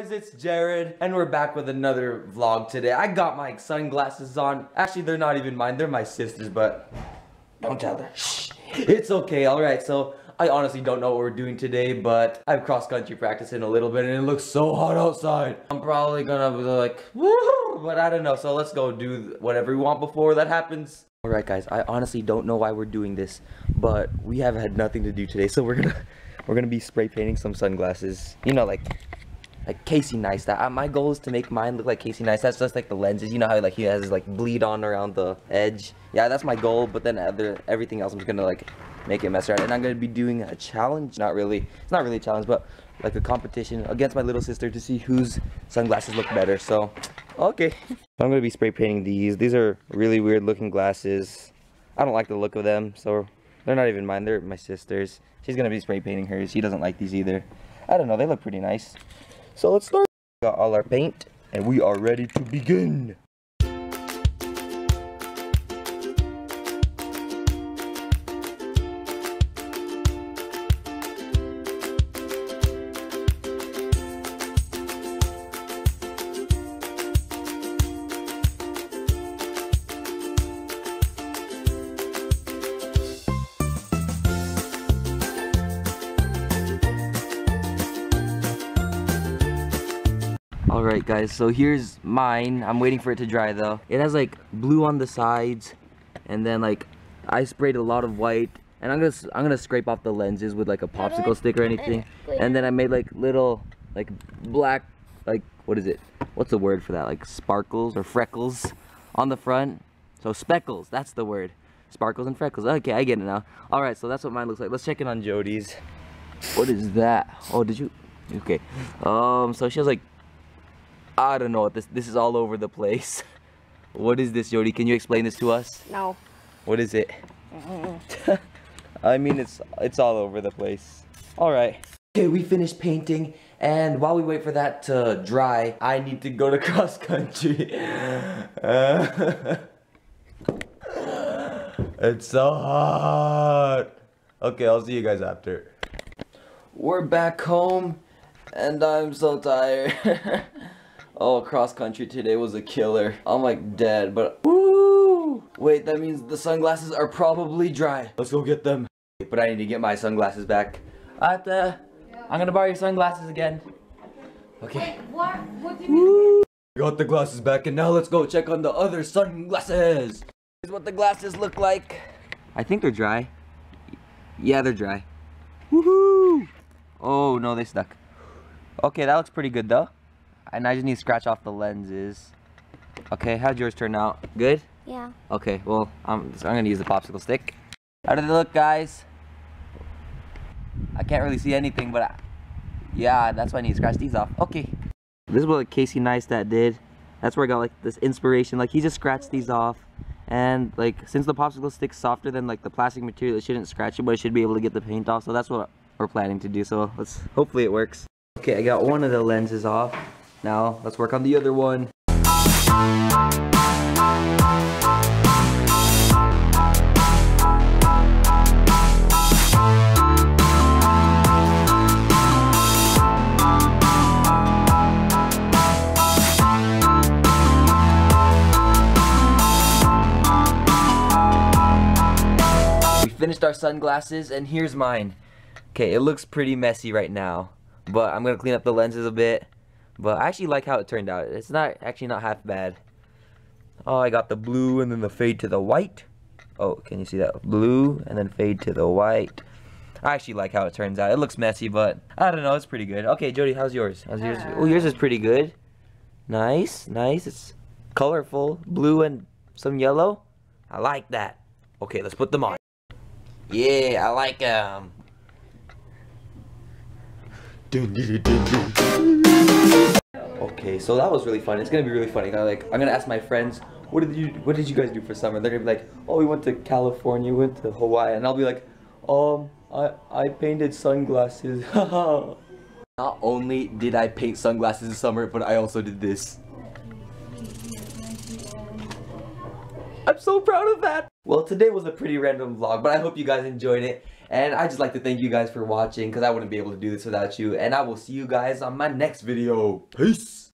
guys, it's Jared, and we're back with another vlog today. I got my sunglasses on. Actually, they're not even mine, they're my sister's, but don't tell her. Shh. It's okay, alright, so I honestly don't know what we're doing today, but I have cross-country practice in a little bit, and it looks so hot outside. I'm probably gonna be like, woohoo, but I don't know, so let's go do whatever we want before that happens. Alright guys, I honestly don't know why we're doing this, but we have had nothing to do today, so we're gonna be spray painting some sunglasses. You know, like Casey Neistat. My goal is to make mine look like Casey Neistat. That's just like the lenses. You know how like he has his like bleed on around the edge. Yeah, that's my goal. But then everything else, I'm just gonna like make it mess around. And I'm gonna be doing a challenge. Not really. It's not really a challenge, but like a competition against my little sister to see whose sunglasses look better. So, okay. I'm gonna be spray painting these. These are really weird looking glasses. I don't like the look of them, so they're not even mine. They're my sister's. She's gonna be spray painting hers. She doesn't like these either. I don't know. They look pretty nice. So let's start. We got all our paint, and we are ready to begin. Alright guys, so here's mine. I'm waiting for it to dry though. It has like blue on the sides, and then like I sprayed a lot of white, and I'm gonna scrape off the lenses with like a popsicle stick or anything. And then I made like little like black, like what is it? What's the word for that? Like sparkles or freckles on the front. So speckles, that's the word. Sparkles and freckles. Okay, I get it now. Alright, so that's what mine looks like. Let's check in on Jody's. What is that? Oh, did you? Okay. So she has like, I don't know what this is all over the place. What is this, Jody? Can you explain this to us? No. What is it? I mean, it's all over the place. All right. Okay, we finished painting, and while we wait for that to dry, I need to go to cross country. It's so hot. Okay, I'll see you guys after. We're back home, and I'm so tired. Oh, cross country today was a killer. I'm like dead, but woo! Wait, that means the sunglasses are probably dry. Let's go get them. But I need to get my sunglasses back. I'm gonna borrow your sunglasses again. Okay. Wait, what do you mean? Got the glasses back, and now let's go check on the other sunglasses. Here's what the glasses look like. I think they're dry. Yeah, they're dry. Woohoo! Oh no, they stuck. Okay, that looks pretty good though. And I just need to scratch off the lenses. Okay, how'd yours turn out? Good? Yeah. Okay, well, I'm gonna use the popsicle stick. How did it look, guys? I can't really see anything, but yeah, that's why I need to scratch these off. Okay. This is what like, Casey Neistat did. That's where I got like this inspiration. Like, he just scratched these off. And like, since the popsicle stick's softer than like the plastic material, it shouldn't scratch it, but it should be able to get the paint off. So that's what we're planning to do. So let's, hopefully it works. Okay, I got one of the lenses off. Now, let's work on the other one. We finished our sunglasses, and here's mine. Okay, it looks pretty messy right now, but I'm gonna clean up the lenses a bit. But I actually like how it turned out. It's not half bad. Oh, I got the blue and then the fade to the white. Oh, can you see that? Blue and then fade to the white. I actually like how it turns out. It looks messy, but I don't know. It's pretty good. Okay, Jody, how's yours? How's yours? Oh, yours is pretty good. Nice, nice. It's colorful. Blue and some yellow. I like that. Okay, let's put them on. Yeah, I like them. Okay, so that was really fun. It's gonna be really funny. I'm gonna ask my friends, what did you guys do for summer? They're gonna be like, oh, we went to California, we went to Hawaii, and I'll be like, I painted sunglasses. Not only did I paint sunglasses this summer, but I also did this. I'm so proud of that. Well, today was a pretty random vlog, but I hope you guys enjoyed it. And I just like to thank you guys for watching, because I wouldn't be able to do this without you. And I will see you guys on my next video. Peace!